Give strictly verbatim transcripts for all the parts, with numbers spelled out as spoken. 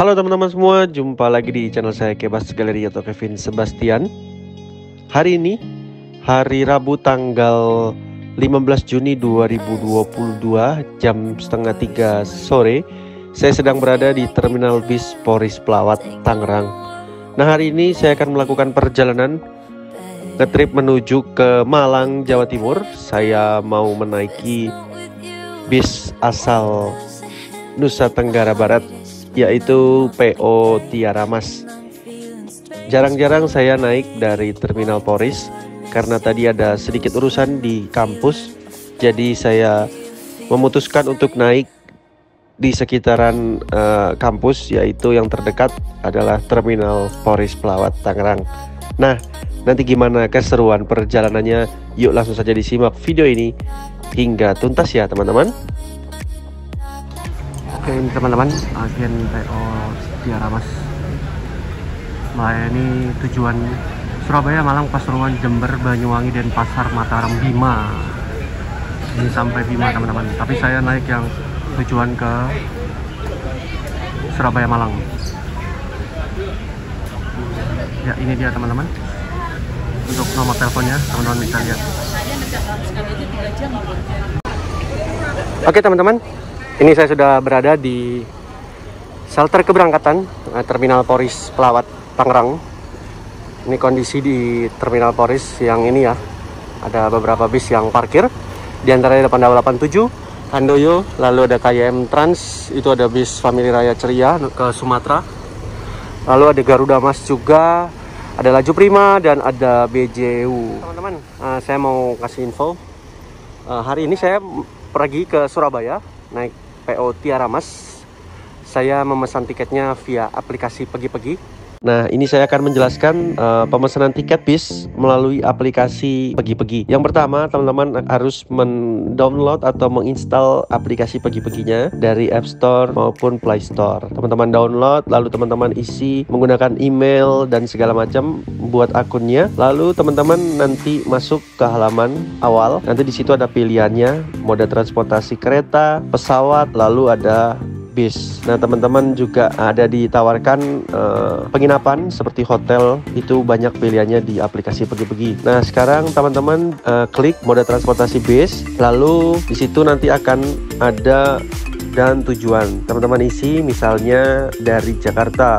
Halo teman-teman semua, jumpa lagi di channel saya Kebas Galeri atau Kevin Sebastian. Hari ini hari Rabu tanggal lima belas Juni dua ribu dua puluh dua jam setengah tiga sore. Saya sedang berada di terminal bis Poris Plawad, Tangerang. Nah hari ini saya akan melakukan perjalanan ngetrip menuju ke Malang, Jawa Timur. Saya mau menaiki bis asal Nusa Tenggara Barat, yaitu P O Tiara Mas. Jarang-jarang saya naik dari terminal Poris karena tadi ada sedikit urusan di kampus. Jadi saya memutuskan untuk naik di sekitaran uh, kampus, yaitu yang terdekat adalah terminal Poris Plawad, Tangerang. Nah, nanti gimana keseruan perjalanannya? Yuk langsung saja disimak video ini hingga tuntas ya teman-teman. Oke ini teman-teman, agen P O Tiara Mas melayani tujuan Surabaya, Malang, Pasuruan, Jember, Banyuwangi, dan Pasar Mataram Bima. Ini sampai Bima teman-teman, tapi saya naik yang tujuan ke Surabaya, Malang. Ya ini dia teman-teman, untuk nomor teleponnya teman-teman bisa lihat. Oke teman-teman, ini saya sudah berada di shelter keberangkatan terminal Poris Plawad, Tangerang. Ini kondisi di terminal Poris yang ini ya. Ada beberapa bis yang parkir. Di antaranya ada delapan delapan tujuh, Kandoyo, lalu ada Kym Trans, itu ada bis Famili Raya Ceria ke Sumatera. Lalu ada Garuda Mas juga, ada Laju Prima, dan ada B J U. Teman-teman, uh, saya mau kasih info. Uh, hari ini saya pergi ke Surabaya, naik P O Tiara Mas. Saya memesan tiketnya via aplikasi Pegipegi. Nah ini saya akan menjelaskan uh, pemesanan tiket bis melalui aplikasi Pegipegi. Yang pertama teman-teman harus mendownload atau menginstal aplikasi Pegi-Peginya dari App Store maupun Play Store. Teman-teman download, lalu teman-teman isi menggunakan email dan segala macam, buat akunnya. Lalu teman-teman nanti masuk ke halaman awal. Nanti di situ ada pilihannya, moda transportasi kereta, pesawat, lalu ada bis. Nah teman-teman juga ada ditawarkan uh, penginapan seperti hotel, itu banyak pilihannya di aplikasi Pegi-Pegi. Nah sekarang teman-teman uh, klik moda transportasi bis, lalu disitu nanti akan ada dan tujuan. Teman-teman isi misalnya dari Jakarta.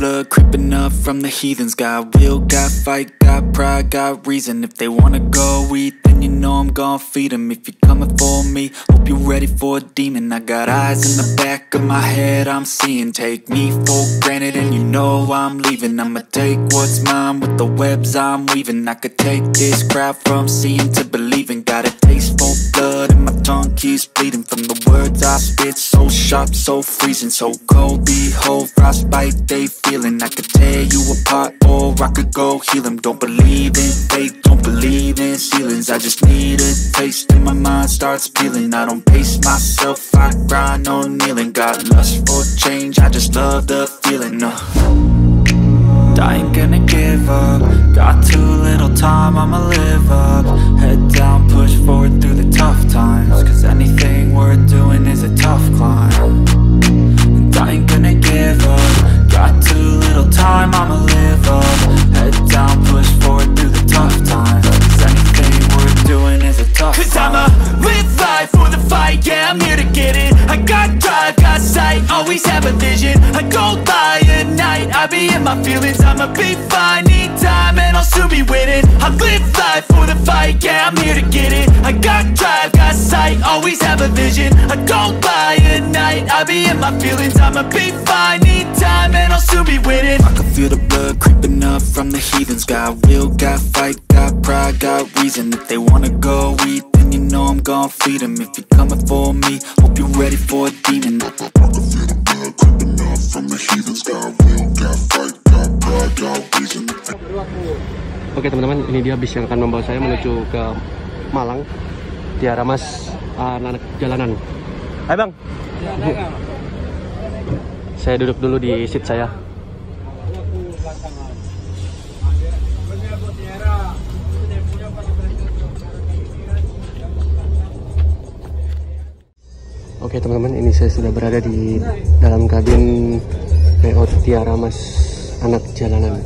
Blood creeping up from the heathens. Got will, got fight, got pride, got reason. If they wanna go eat, then you know I'm gonna feed them. If you're coming for me, hope you're ready for a demon. I got eyes in the back of my head, I'm seeing. Take me for granted and you know I'm leaving. I'ma take what's mine with the webs I'm weaving. I could take this crowd from seeing to believing. Got a taste for blood and my tongue keeps bleeding from the words I spit. So sharp, so freezing, so cold, behold, frostbite, they feel. I could tear you apart or I could go heal them. Don't believe in fate, don't believe in ceilings. I just need a taste and my mind starts peeling. I don't pace myself, I grind on kneeling. Got lust for change, I just love the feeling. uh. I ain't gonna give up, got too little time, I'ma live up. Head down, push forward through the tough times, cause anything worth doing is a tough climb. And I ain't gonna give up, got too little time, I'ma live up. Head down, push forward through the tough times, cause anything worth doing is a tough cause time. Cause I'ma live life for the fight, yeah, I'm here to get it. I got drive, got sight, always have a vision. I go by at night, I be in my feelings. I'ma be fine, need time, and I'll soon be winning. I live life for the fight, yeah, I'm here to get it. I got drive, got sight, always have a vision. I go by at night, I be in my feelings. I'ma be fine, need time, and I'll soon be winning. I can feel the blood creeping up from the heathens. Got will, got fight, got pride, got reason. If they wanna go eat, then you know I'm gonna feed them. If you're coming for me, hope you're ready for a demon. I can feel the blood creeping up from the heathens. Got will, got fight, got pride, got reason. Oke teman-teman, ini dia bis yang akan membawa saya menuju ke Malang Tiara Mas, anak-anak jalanan. Hai bang, saya duduk dulu di seat saya. Oke teman-teman, ini saya sudah berada di dalam kabin P O Tiara Mas anak jalanan.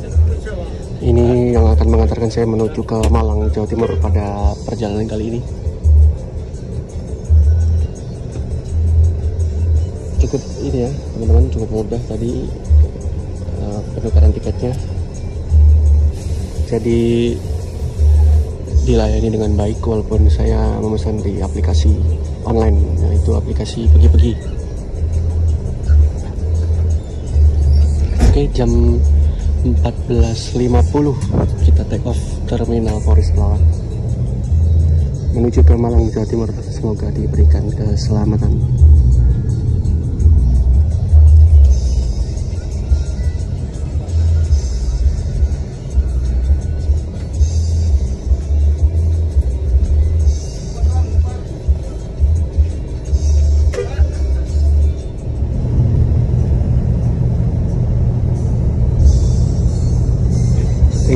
Ini yang akan mengantarkan saya menuju ke Malang, Jawa Timur pada perjalanan kali ini. Cukup ini ya teman-teman, cukup mudah tadi uh, penukaran tiketnya. Jadi dilayani dengan baik walaupun saya memesan di aplikasi online, yaitu aplikasi Pegipegi. Oke, jam empat belas lima puluh kita take off terminal Poris Plawad menuju ke Malang, Jawa Timur. Semoga diberikan keselamatan.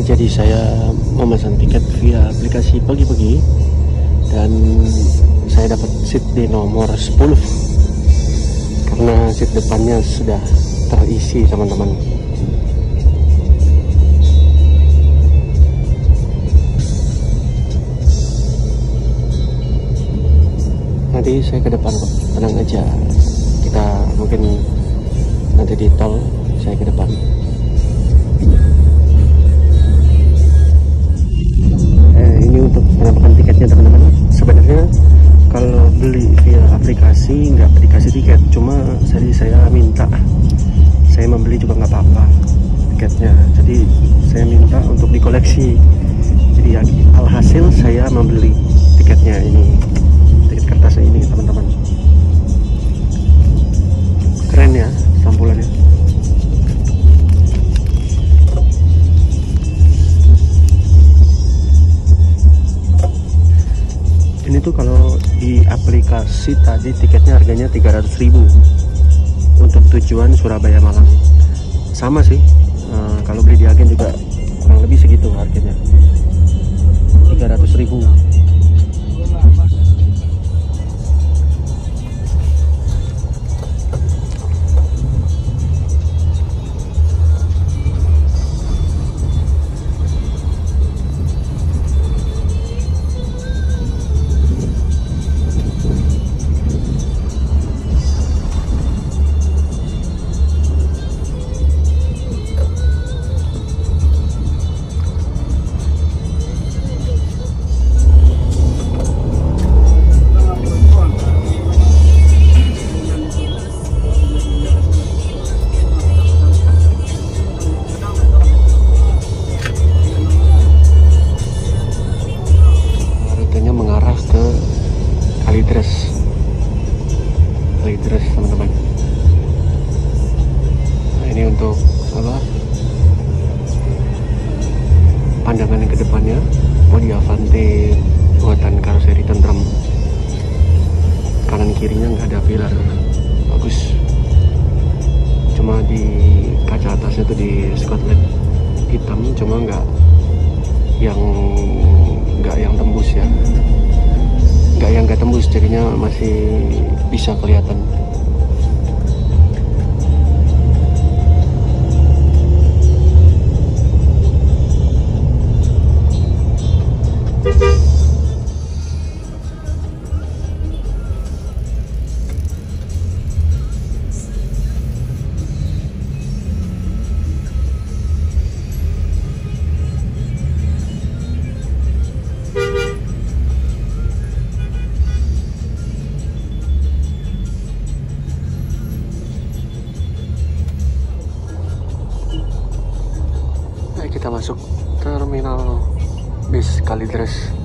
Jadi saya memesan tiket via aplikasi Pegipegi dan saya dapat seat di nomor sepuluh karena seat depannya sudah terisi teman-teman. Nanti saya ke depan kok, tenang aja, kita mungkin nanti di tol saya ke depan. Untuk menambahkan tiketnya teman-teman, sebenarnya kalau beli via aplikasi nggak dikasih tiket, cuma jadi saya minta, saya membeli juga nggak apa-apa tiketnya, jadi saya minta untuk dikoleksi. Jadi alhasil saya membeli tiketnya ini, tiket kertasnya ini teman-teman. Keren ya tampilannya. Ini tuh kalau di aplikasi tadi tiketnya harganya tiga ratus ribu untuk tujuan Surabaya Malang. Sama sih, nah, kalau beli di agen juga kurang lebih segitu harganya, tiga ratus ribu. Kalideres teman-teman. Nah, ini untuk apa? Pandangan yang kedepannya, mau di Avante buatan karoseri tentrem. Kanan kirinya nggak ada pilar, bagus. Cuma di kaca atasnya tuh di Scotland hitam, cuma nggak yang nggak yang tembus ya. Nggak yang nggak tembus, jadinya masih bisa kelihatan. Kita masuk terminal bis Kalideres.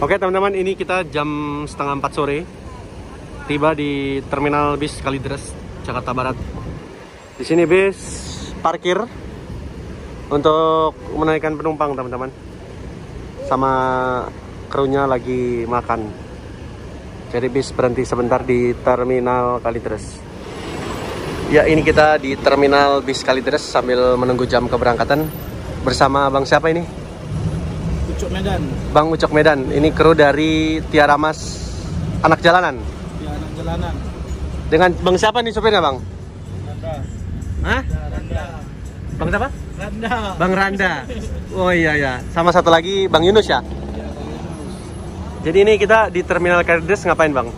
Oke teman-teman, ini kita jam setengah empat sore tiba di terminal bis Kalideres. Jakarta Barat. Di sini bis parkir untuk menaikkan penumpang, teman-teman. Sama krunya lagi makan. Jadi bis berhenti sebentar di Terminal Kalideres. Ya, ini kita di Terminal Bis Kalideres sambil menunggu jam keberangkatan. Bersama Bang siapa ini? Ucok Medan. Bang Ucok Medan. Ini kru dari Tiara Mas, anak jalanan. Ya, anak jalanan. Dengan Bang siapa nih sopirnya, Bang? Randa. Hah? Randa. Bang siapa? Randa. Bang Randa. Oh iya ya. Sama satu lagi Bang Yunus ya? Ya, Bang Yunus. Jadi ini kita di Terminal Kalideres ngapain, Bang?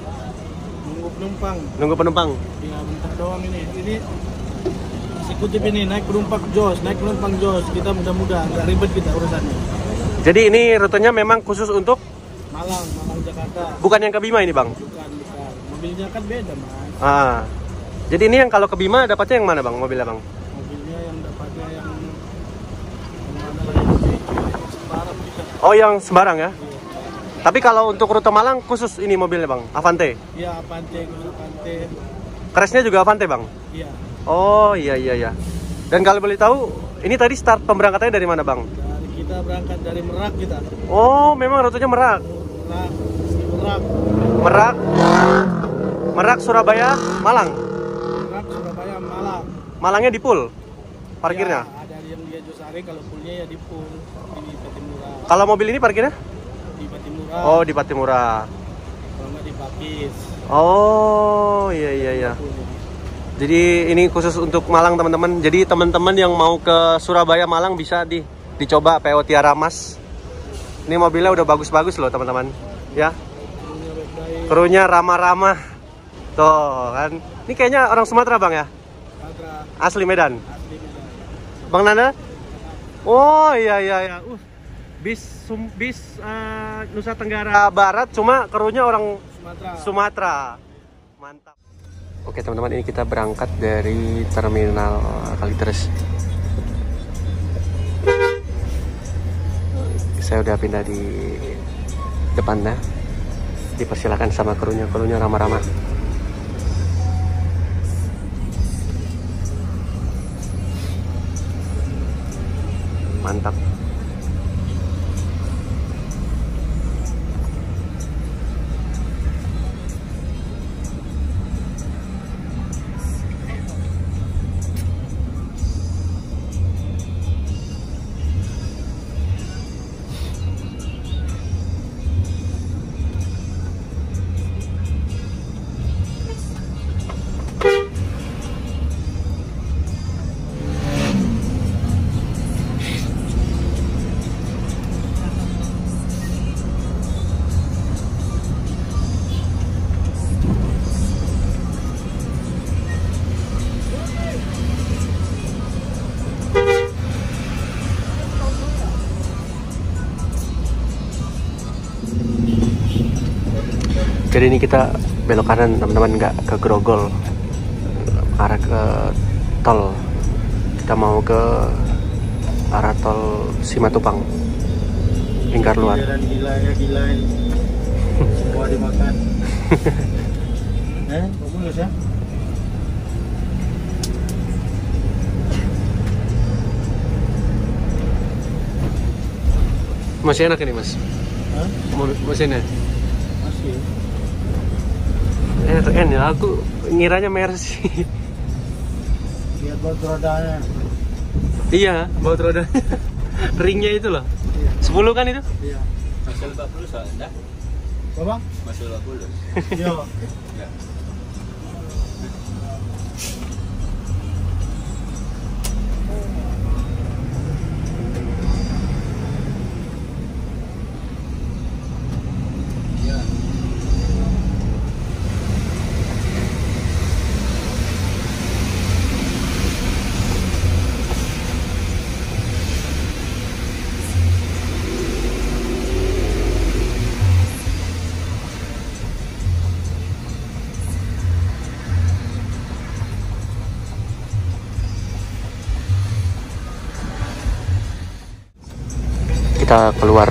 Nunggu penumpang. Nunggu penumpang. Iya, bentar doang ini. Ini kutip ini naik penumpang jos, naik penumpang jos. Kita mudah-mudahan nggak ribet kita urusannya. Jadi ini rutenya memang khusus untuk Malang, Malang Jakarta. Bukan yang ke Bima ini, Bang? Bukan, bukan. Mobilnya kan beda, Mas. Ah. Jadi ini yang kalau ke Bima dapatnya yang mana, Bang? Mobilnya, Bang? Mobilnya yang dapatnya yang, yang mana lagi? Sembarang bisa. Oh, yang sembarang ya? Iya. Tapi kalau untuk rute Malang khusus ini mobilnya, Bang? Avante? Iya, Avante, khusus Avante. Crashnya juga Avante, Bang? Iya. Oh iya iya iya. Dan kalau boleh tahu, ini tadi start pemberangkatannya dari mana, Bang? Dari kita berangkat dari Merak kita. Oh, memang rutenya Merak. Merak, Merak. Merak. Merak Surabaya, Malang. Merak Surabaya Malang. Malangnya di Pul. Parkirnya? Ya, ada yang dia Josari, kalau Pulnya ya di Pul. Di Patimura. Kalau mobil ini parkirnya? Di Patimura. Oh, di Patimura. Kalau nggak di Pakis. Oh, iya iya iya. Jadi ini khusus untuk Malang, teman-teman. Jadi teman-teman yang mau ke Surabaya Malang bisa di dicoba P O Tiara Mas. Ini mobilnya udah bagus-bagus loh, teman-teman. Ya. Krunya ramah-ramah. Tuh kan. Ini kayaknya orang Sumatera, Bang ya? Asli Medan. Bang Nana? Oh iya iya iya. Uh, bis sum, bis uh, Nusa Tenggara Barat cuma krunya orang Sumatera. Sumatera. Mantap. Oke teman-teman, ini kita berangkat dari Terminal Kalideres. Saya udah pindah di depan dah. Dipersilakan sama krunya, krunya ramah-ramah. Mantap. Jadi ini kita belok kanan, teman-teman, nggak ke Grogol, arah ke tol. Kita mau ke arah tol Simatupang, lingkar luar. Gila ya, gila ya. Semua dimakan. Eh, bagus ya. Masih enak ini, Mas? Hah? Mesinnya? Masih. R N ya, aku ngiranya Mercy. Lihat baut rodanya. Iya, baut rodanya. Ringnya itu loh. Iya. sepuluh kan itu? Iya. Masih empat puluh soalnya. Apa? Masih empat puluh. Iya. Ya. Kita keluar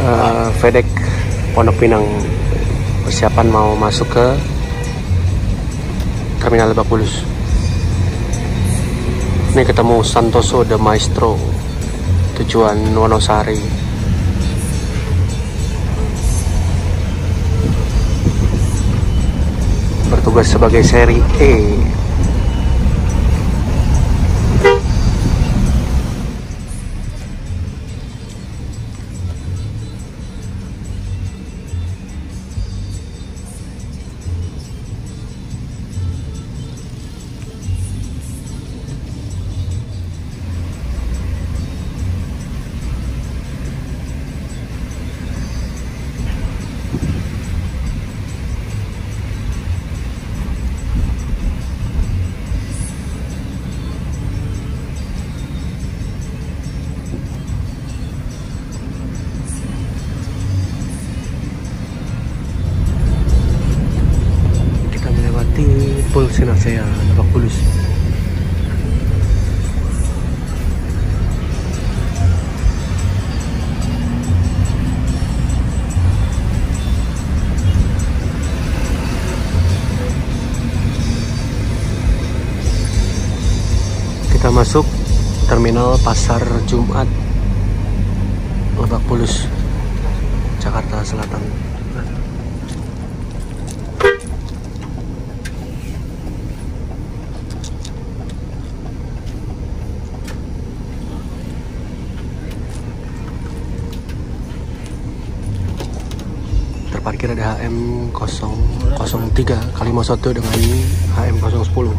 uh, Vedek Pondok Pinang, persiapan mau masuk ke terminal Lebak Bulus. Ini ketemu Santoso The Maestro, tujuan Wonosari. Bertugas sebagai seri E. Saya Lebak Bulus. Kita masuk terminal Pasar Jumat Lebak Bulus, Jakarta Selatan. Parkir ada H M nol nol tiga kali Mosoto dengan H M nol satu nol.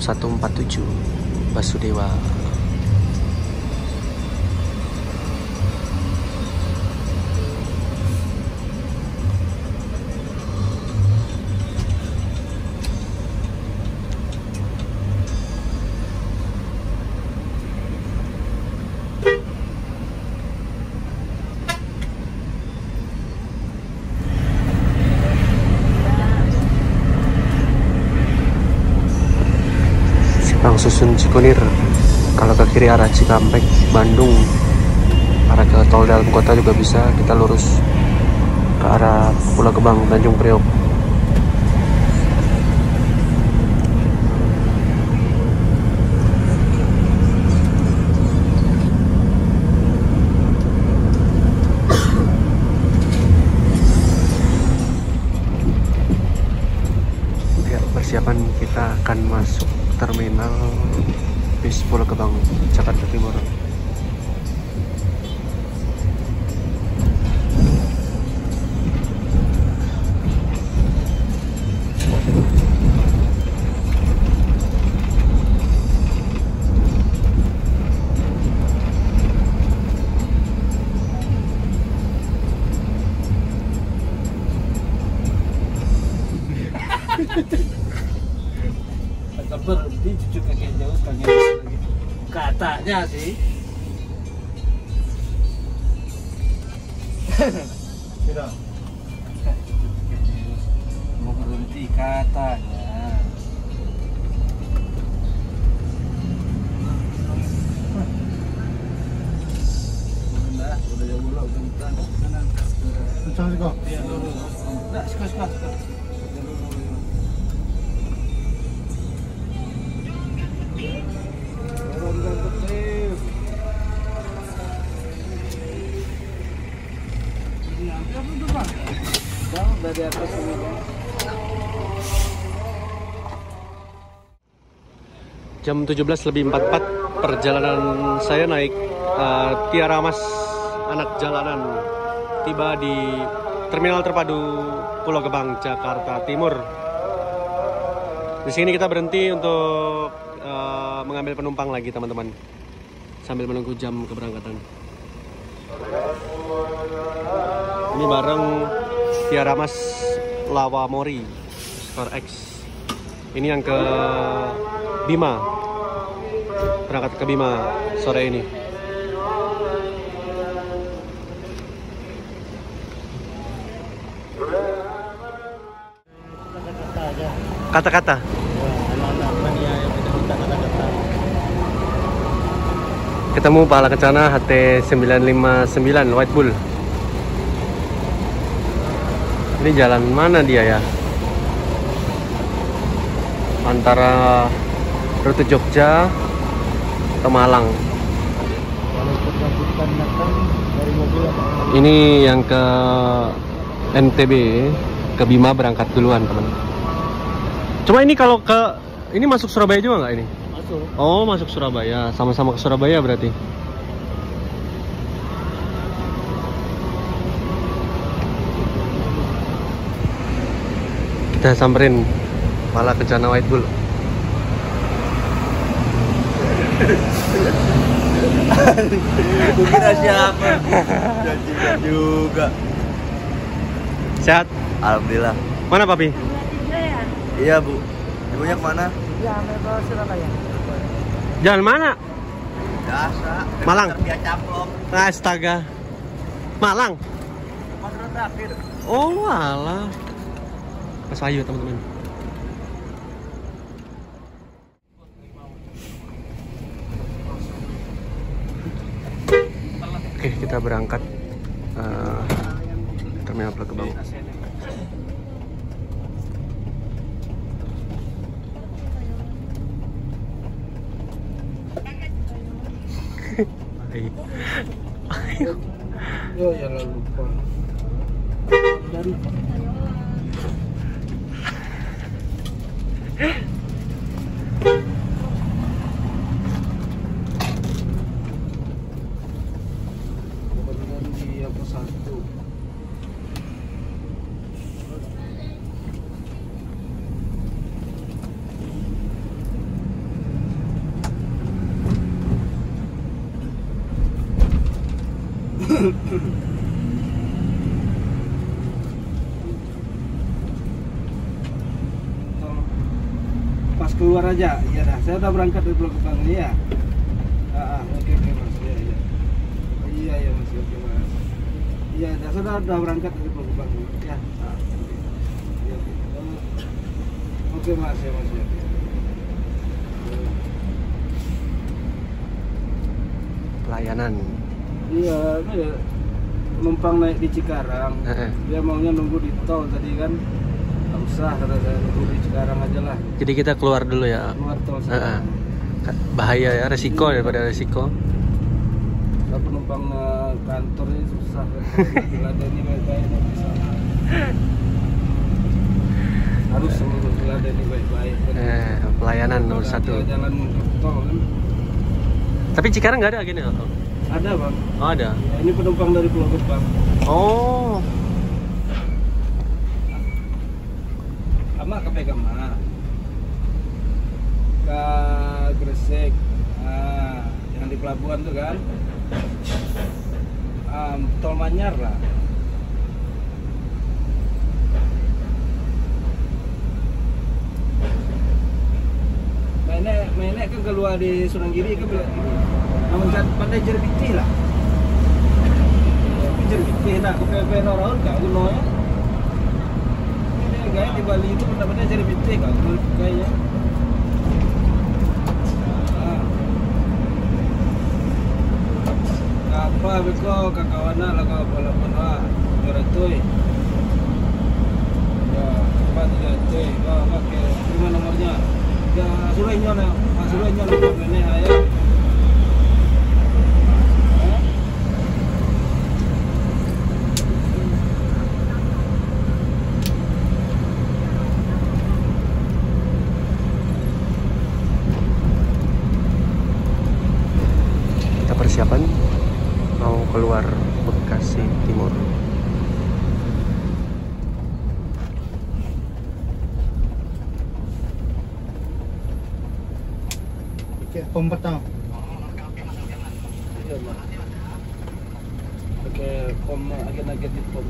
satu empat tujuh Basudewa. Susun Cikunir kalau ke kiri arah Cikampek Bandung, arah ke tol dalam kota juga bisa. Kita lurus ke arah Pulo Gebang Tanjung Priok. akan masuk terminal bis Pulo Gebang, Jakarta Timur. Berhenti cucu kakek jauh, kakek jauh lagi. Katanya sih tidak mau berhenti katanya. Udah, udah jauh lah, udah bentar. Bentar sih kok? Iya, udah, suka-suka. Jam tujuh belas lebih empat puluh empat, perjalanan saya naik uh, Tiara Mas anak jalanan tiba di terminal terpadu Pulo Gebang, Jakarta Timur. Di sini kita berhenti untuk uh, mengambil penumpang lagi teman-teman, sambil menunggu jam keberangkatan. Ini bareng Tiara Mas Lawamori Store X. Ini yang ke Bima, berangkat ke Bima sore ini. Kata-kata. Ketemu Pala Kencana H T sembilan lima sembilan White Bull. Ini jalan mana dia ya? Antara rute Jogja ke Malang. Ini yang ke N T B, ke Bima berangkat duluan teman. Cuma ini kalau ke ini masuk Surabaya juga nggak ini? Masuk. Oh masuk Surabaya, sama-sama ke Surabaya berarti. Kita samperin Pala Kencana White Bull. Aku kira siapa? Janjikan juga. Sehat? Alhamdulillah. Mana Papi? Ya? Iya Bu. Ibunya kemana? Ya, mereka Surabaya. Jalan mana? Biasa. Malang. Astaga. Malang. Terakhir. Oh alah. Mas Ayu teman-teman. Oke kita berangkat uh, terminal Pulo Gebang. Ayo. Yo ya lupa. Dari pas keluar aja, iya dah. Saya udah berangkat dari Pulo Gebang ini ya. Ah, oke oke Mas, iya iya. Iya iya Mas, oke Mas. Iya, saya udah udah berangkat dari Pulo Gebang ini ya. Ah, oke. Iya, oke. Oke Mas, ya Mas ya. Pelayanan. Iya, iya. Numpang naik di Cikarang, uh-huh. Dia maunya nunggu di tol tadi kan, nggak usah kata saya, nunggu di Cikarang aja lah. Jadi kita keluar dulu ya. Keluar tol. Uh-huh. Bahaya ya, resiko hmm. daripada resiko. Kalau penumpang uh, kantor ini susah. Kan? Ini, ini, ini, ini, ini, harus seluruh diladeni baik-baik. Eh, pelayanan nomor satu. Jalan tol. Tapi Cikarang nggak ada agennya atau? Ada bang. Oh, ada. Ya, ini penumpang dari Pulo Gebang. Oh. Sama ke Pegama, ke Gresik, ah, yang di pelabuhan tuh kan, um, Tol Manyar lah. Mainnya, mainnya kan keluar di Sunan Giri kan, namun saat pandai jerbiti lah. Jerbiti nak ke P P N orang kan, gunanya. Ini gaya di Bali itu benar-benar jerbiti kan, gaya. Apa beko kakawana lah kau walaupun lah juratui. Ya, apa tidak tuh? Kau pakai terima nomornya. Ya, Surainya lah, Surainya lah kau ini ayah. Keluar Bekasi Timur. Oke, pom pertama. Oke, pom agen-agen di pom.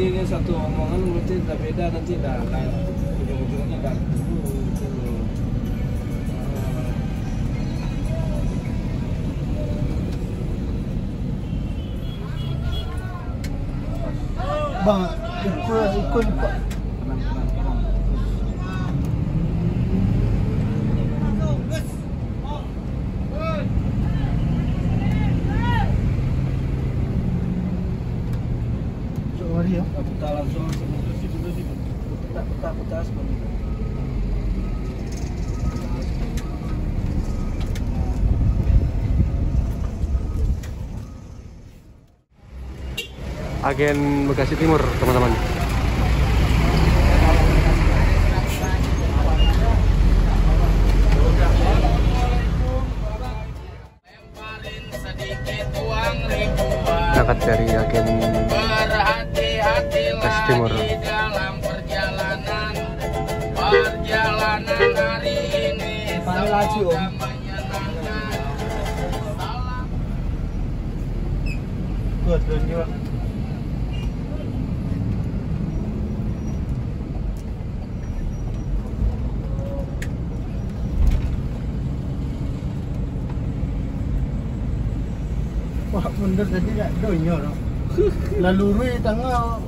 Ini satu omongan berarti tidak beda nanti dah lain ujung-ujungnya dah dulu dulu. Bang, ikut ikut pak. Agen Bekasi Timur, teman-teman. Berangkat dari agen Bekasi Timur. Laju om. Good, good, good. Wah, mundur tadi tak donya no. Lalu rui tanggal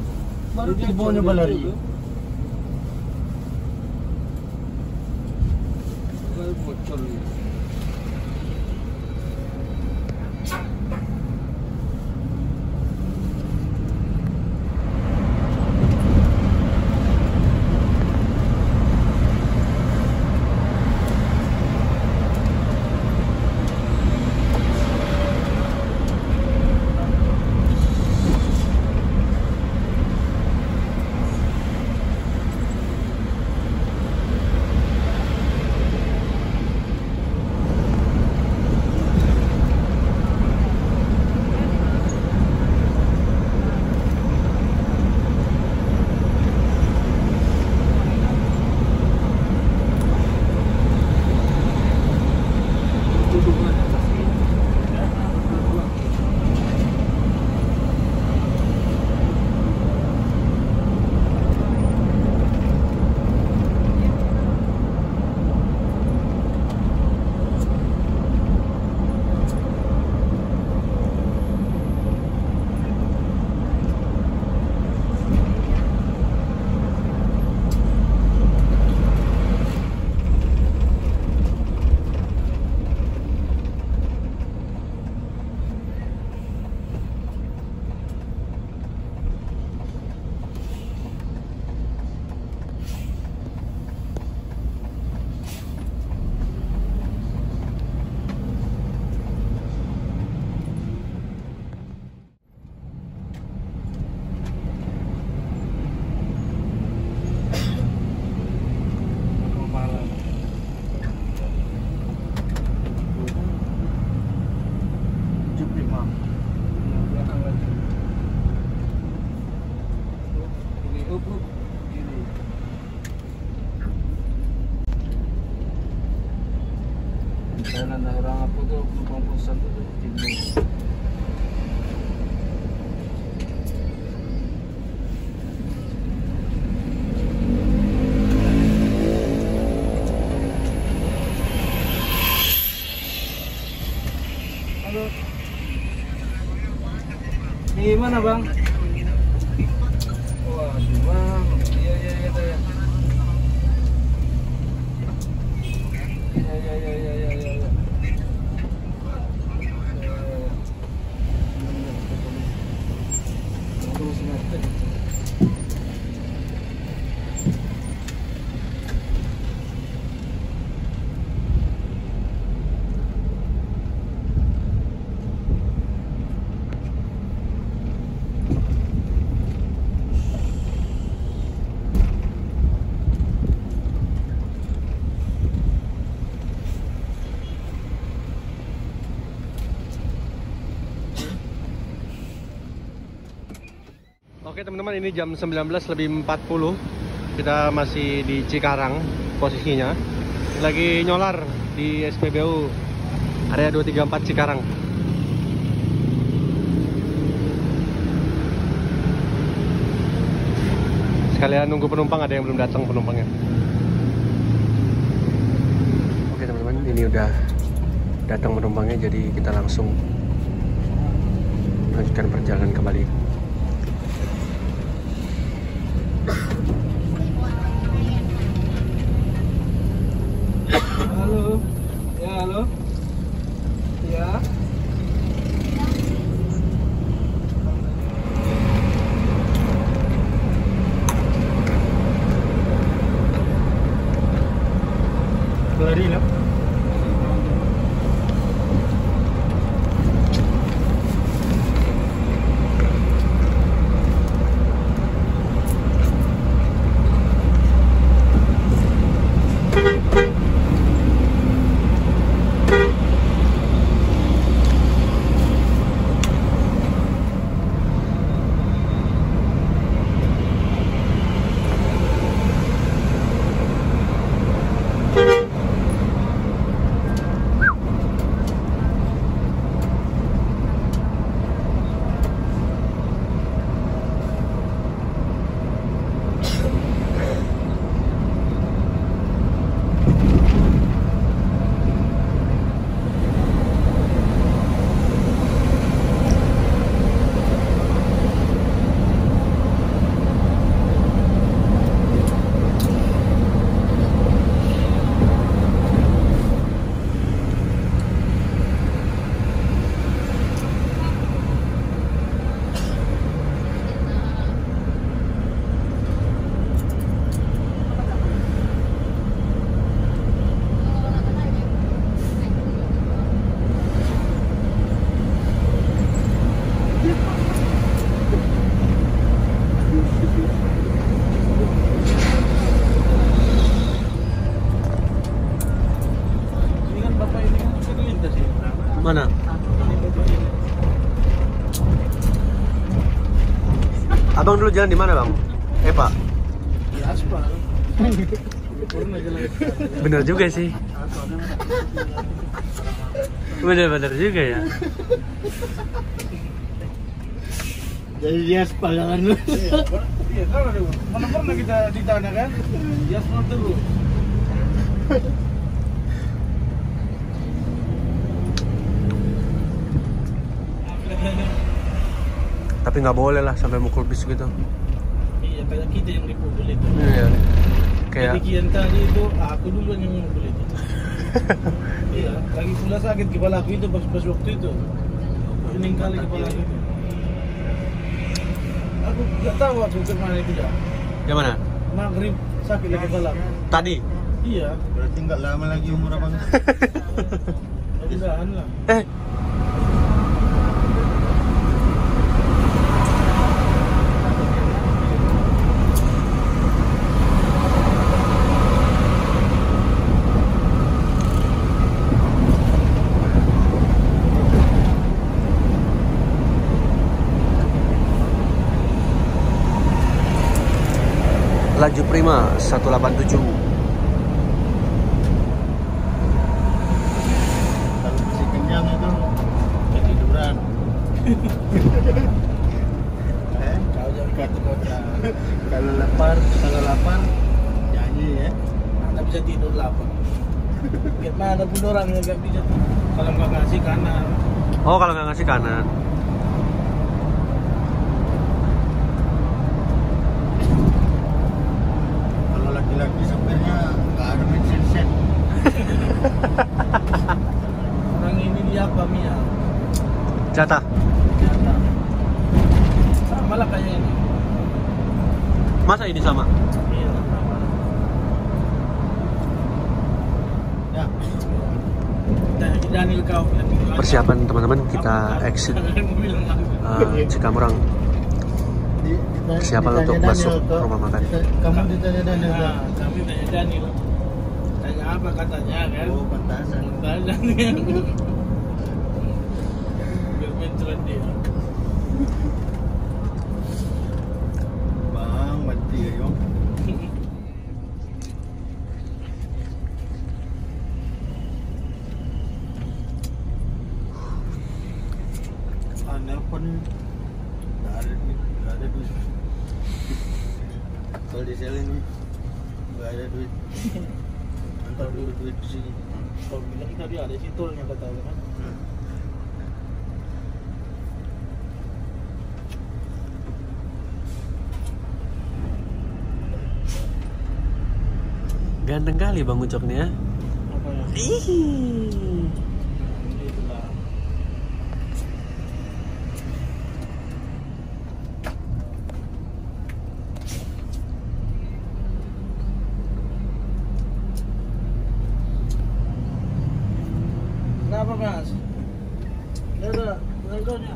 baru tibonya balari. Bocor gitu. Jalan Tangerang apa tuh delapan puluh satu tuh Timur. Halo. Ini mana, Bang? Oke teman-teman, ini jam sembilan belas lebih empat puluh. Kita masih di Cikarang posisinya. Lagi nyolar di S P B U area dua tiga empat Cikarang. Sekalian nunggu penumpang, ada yang belum datang penumpangnya. Oke teman-teman, ini udah datang penumpangnya, jadi kita langsung lanjutkan perjalanan kembali. Abang dulu jalan di mana, Bang? Eh, Pak. Di aspal. Bener juga sih. Bener-bener juga ya. Jadi di aspal jalan dulu. Iya, kalau ada mana-mana kita di tanah kan? Di aspal dulu. Tapi nggak boleh lah sampai mukul bis gitu. Iya, kayak kita yang dipukul itu. Iya. Kayak bagian tadi itu aku duluan yang mukul itu. Iya, lagi pula sakit kepala aku itu pas-pas waktu itu. Kuning kali kepala aku. Aku nggak tahu waktu itu mana itu ya. Yang mana? Maghrib sakit lagi kepala. Tadi? Iya. Berarti nggak lama lagi umur abang. Udahan lah. Eh. Laju Prima seratus delapan puluh tujuh. ataupun orang yang nggak bijak. Kalau nggak ngasih kanan. Oh, kalau nggak ngasih kanan. Kalau laki-laki sopirnya nggak ada mindset. Orang ini dia apa Mia? Jatah. Jatah. Sama lah kayaknya ini. Masa ini sama? Iya, sama. Ya. Daniel kau. Persiapan teman-teman kita exit uh, Cikarang. Persiapan untuk masuk rumah makan. Kamu ditanya Daniel. Nah, kami tanya Daniel. Tanya apa katanya kan? Oh, batasan. Daniel. Berbenturan dia. Bang, mati ayo. Nelpon nggak ada, nggak ada duit. Kalau diselin nggak ada duit. Antar dulu duit di sini. Kalau bilang tadi ada si toolnya kata lu kan. Ganteng kali Bang Ucok nih ya. Apa ya? Ih.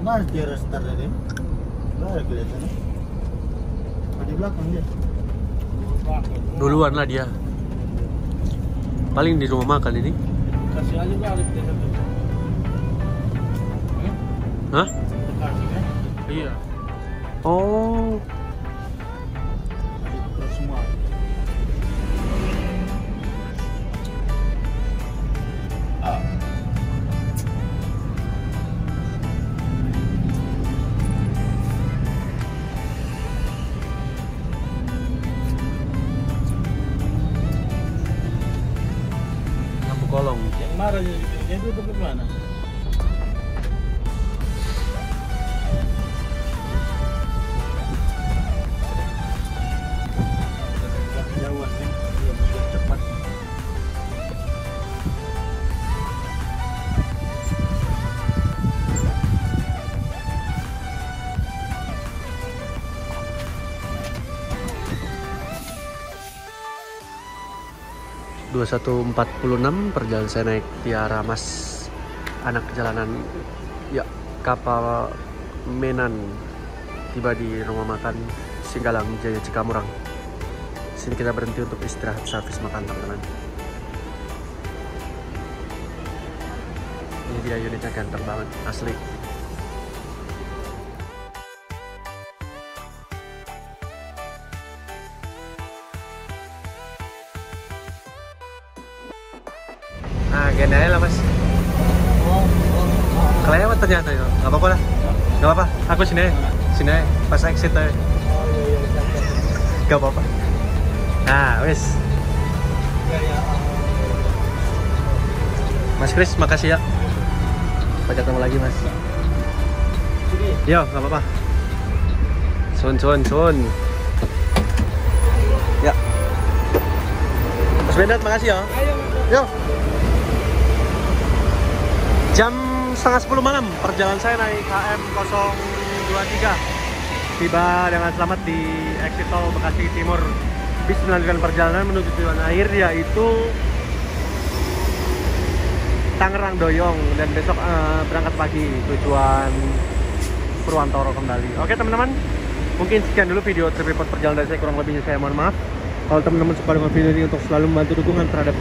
Mas dia restart tadi. Enggak ada kelihatannya. Di belakang dia. Duluan lah dia. Paling di rumah makan ini. Kasih aja enggak ada kita. Hah? Kasih. Iya. Oh. dua puluh satu empat puluh enam perjalanan saya naik Tiara Mas, anak jalanan ya, kapal Menan, tiba di rumah makan Singgalang Jaya Cikamurang. Sini kita berhenti untuk istirahat sehabis makan teman-teman. Ini dia unitnya ganteng banget asli. Gandanya lah mas, kelewat ternyata itu, nggak apa-apa lah, nggak apa-apa, aku sini, sini pas exit aja, nggak apa-apa. Nah wis, Mas Kris makasih ya, sampai ketemu lagi mas. Yo nggak apa-apa, sun sun sun, ya, Mas Bendat makasih ya, yo. Jam setengah sepuluh malam, perjalanan saya naik K M nol dua tiga. Tiba dengan selamat di exit tol Bekasi Timur. Bis melanjutkan perjalanan menuju tujuan akhir, yaitu Tangerang Doyong. Dan besok uh, berangkat pagi, tujuan Purwantoro kembali. Oke teman-teman, mungkin sekian dulu video trip report perjalanan saya. Kurang lebihnya saya mohon maaf. Kalau teman-teman suka dengan video ini, untuk selalu membantu dukungan terhadap